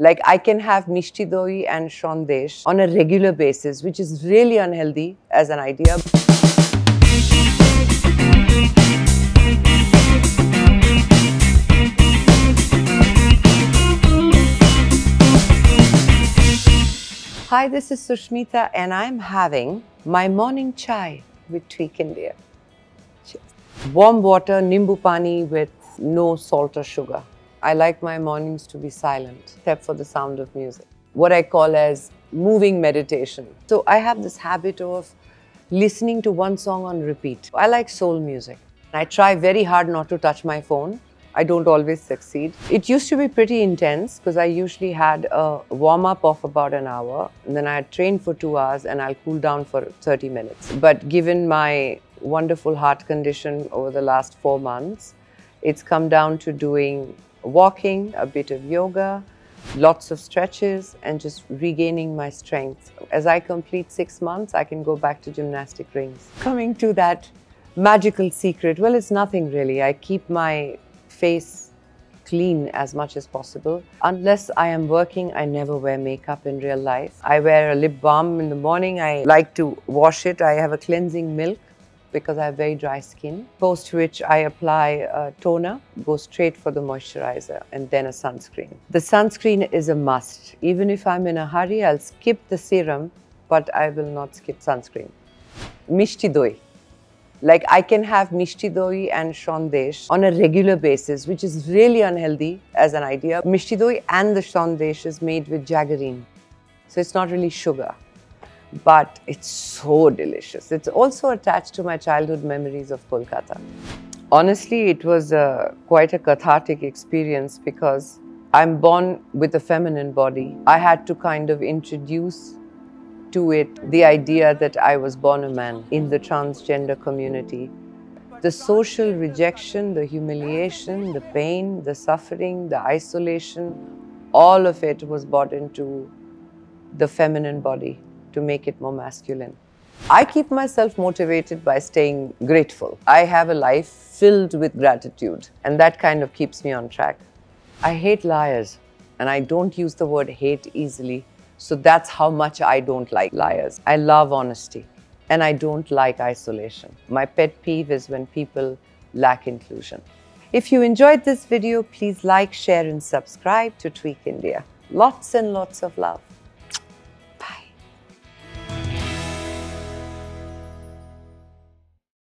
Like I can have Mishti Doi and Shondesh on a regular basis, which is really unhealthy as an idea. Hi, this is Sushmita and I'm having my morning chai with Tweak India. Cheers. Warm water, nimbu pani with no salt or sugar. I like my mornings to be silent, except for the sound of music. What I call as moving meditation. So I have this habit of listening to one song on repeat. I like soul music. I try very hard not to touch my phone. I don't always succeed. It used to be pretty intense because I usually had a warm-up of about an hour. And then I had trained for 2 hours and I'll cool down for 30 minutes. But given my wonderful heart condition over the last 4 months, it's come down to doing walking, a bit of yoga, lots of stretches, and just regaining my strength. As I complete 6 months, I can go back to gymnastic rings. Coming to that magical secret, well, it's nothing really. I keep my face clean as much as possible. Unless I am working, I never wear makeup in real life. I wear a lip balm in the morning. I like to wash it. I have a cleansing milk, because I have very dry skin, post which I apply a toner, go straight for the moisturizer, and then a sunscreen. The sunscreen is a must. Even if I'm in a hurry, I'll skip the serum, but I will not skip sunscreen. Mishti Doi. Like I can have Mishti Doi and Shondesh on a regular basis, which is really unhealthy as an idea. Mishti Doi and the Shondesh is made with jaggery, so it's not really sugar. But it's so delicious. It's also attached to my childhood memories of Kolkata. Honestly, it was quite a cathartic experience because I'm born with a feminine body. I had to kind of introduce to it the idea that I was born a man in the transgender community. The social rejection, the humiliation, the pain, the suffering, the isolation, all of it was brought into the feminine body to make it more masculine. I keep myself motivated by staying grateful. I have a life filled with gratitude, and that kind of keeps me on track. I hate liars, and I don't use the word hate easily, so that's how much I don't like liars. I love honesty, and I don't like isolation. My pet peeve is when people lack inclusion. If you enjoyed this video, please like, share, and subscribe to Tweak India. Lots and lots of love.